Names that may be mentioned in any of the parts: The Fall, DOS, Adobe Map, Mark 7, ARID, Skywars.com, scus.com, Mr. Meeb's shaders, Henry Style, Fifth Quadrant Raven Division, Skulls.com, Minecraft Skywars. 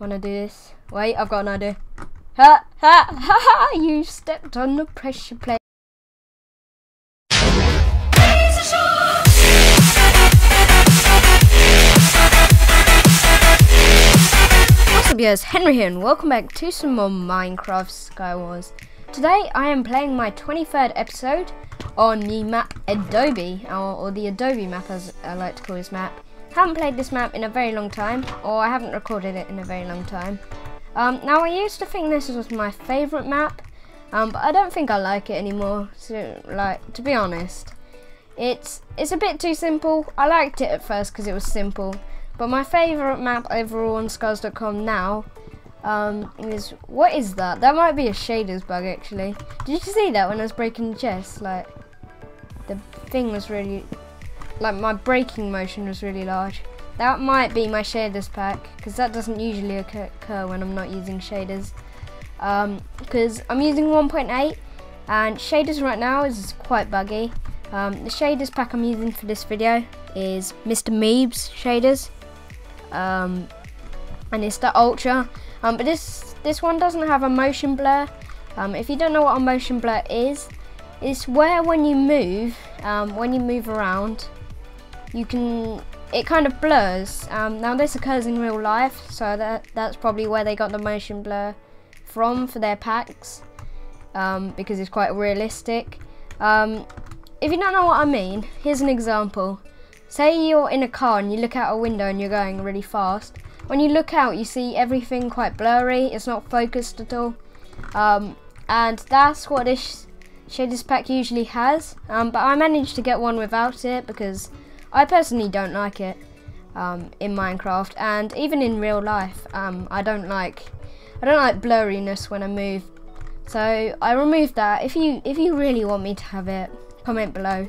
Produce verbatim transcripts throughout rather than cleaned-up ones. Wanna do this? Wait, I've got an idea. Ha ha ha ha! You stepped on the pressure plate. What's up, guys? Henry here, and welcome back to some more Minecraft Skywars. Today, I am playing my twenty-third episode on the map Adobe, or, or the Adobe Map, as I like to call this map. Haven't played this map in a very long time, or I haven't recorded it in a very long time. Um, now, I used to think this was my favourite map, um, but I don't think I like it anymore. So, like, to be honest, it's it's a bit too simple. I liked it at first because it was simple, but my favourite map overall on Skulls dot com now um, is what is that? That might be a shaders bug actually. Did you see that when I was breaking the chest? Like, the thing was really. Like, my braking motion was really large. That might be my shaders pack, because that doesn't usually occur when I'm not using shaders. Because um, I'm using one point eight, and shaders right now is quite buggy. Um, the shaders pack I'm using for this video is Mister Meeb's shaders, um, and it's the Ultra. Um, but this this one doesn't have a motion blur. Um, if you don't know what a motion blur is, it's where when you move, um, when you move around, you can, it kind of blurs. Um, now this occurs in real life, so that that's probably where they got the motion blur from for their packs, um, because it's quite realistic. Um, if you don't know what I mean, here's an example. Say you're in a car and you look out a window and you're going really fast. When you look out, you see everything quite blurry, it's not focused at all, um, and that's what this shaders pack usually has, um, but I managed to get one without it because I personally don't like it um, in Minecraft, and even in real life. Um, I don't like I don't like blurriness when I move, so I removed that. If you if you really want me to have it, comment below.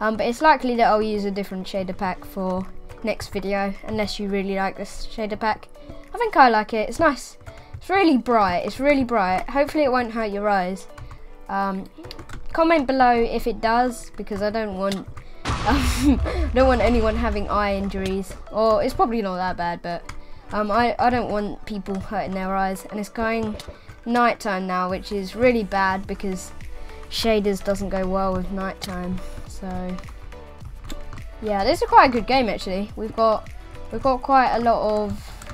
Um, but it's likely that I'll use a different shader pack for next video, unless you really like this shader pack. I think I like it. It's nice. It's really bright. It's really bright. Hopefully, it won't hurt your eyes. Um, comment below if it does, because I don't want. Um, don't want anyone having eye injuries, or it's probably not that bad, but um, I, I don't want people hurting their eyes. And it's going night time now, which is really bad because shaders doesn't go well with night time. So yeah, this is quite a good game actually. We've got we've got quite a lot of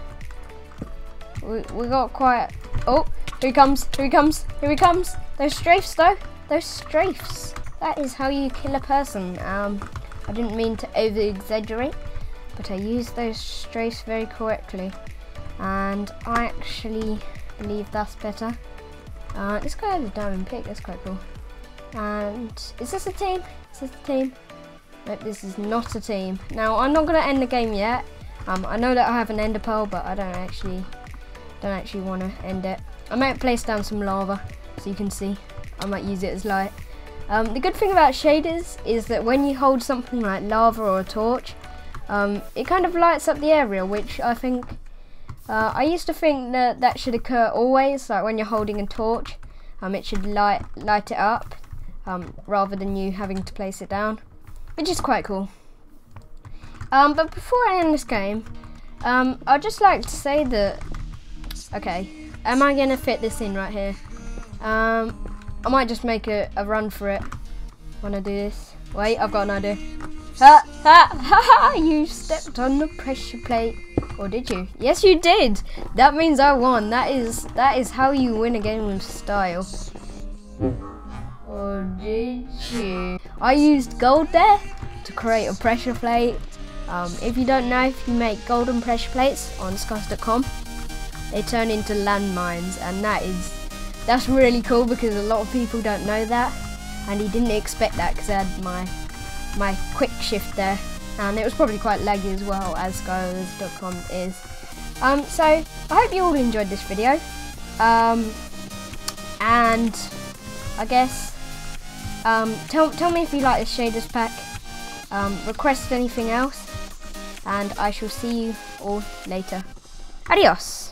we we got quite oh here he comes here he comes here he comes those strafes though those strafes. That is how you kill a person. Um, I didn't mean to over-exaggerate, but I used those strafes very correctly, and I actually believe that's better. Uh, this guy has a diamond pick. That's quite cool. And is this a team? Is this a team? Nope, this is not a team. Now I'm not going to end the game yet. Um, I know that I have an ender pearl, but I don't actually don't actually want to end it. I might place down some lava, so you can see. I might use it as light. Um, the good thing about shaders is that when you hold something like lava or a torch, um, it kind of lights up the area, which I think, uh, I used to think that that should occur always, like when you're holding a torch, um, it should light, light it up, um, rather than you having to place it down, which is quite cool. Um, but before I end this game, um, I'd just like to say that, okay, am I gonna fit this in right here? Um, I might just make a, a run for it. Wanna do this? Wait, I've got an idea. Ha ha ha ha! You stepped on the pressure plate, or did you? Yes, you did. That means I won. That is that is how you win a game with style. Or did you? I used gold there to create a pressure plate. Um, if you don't know, if you make golden pressure plates on scus dot com, they turn into landmines, and that is. That's really cool because a lot of people don't know that, and he didn't expect that because I had my my quick shift there, and it was probably quite laggy as well, as Skywars dot com is. Um, so I hope you all enjoyed this video, um, and I guess um, tell tell me if you like this shaders pack. Um, request anything else, and I shall see you all later. Adios.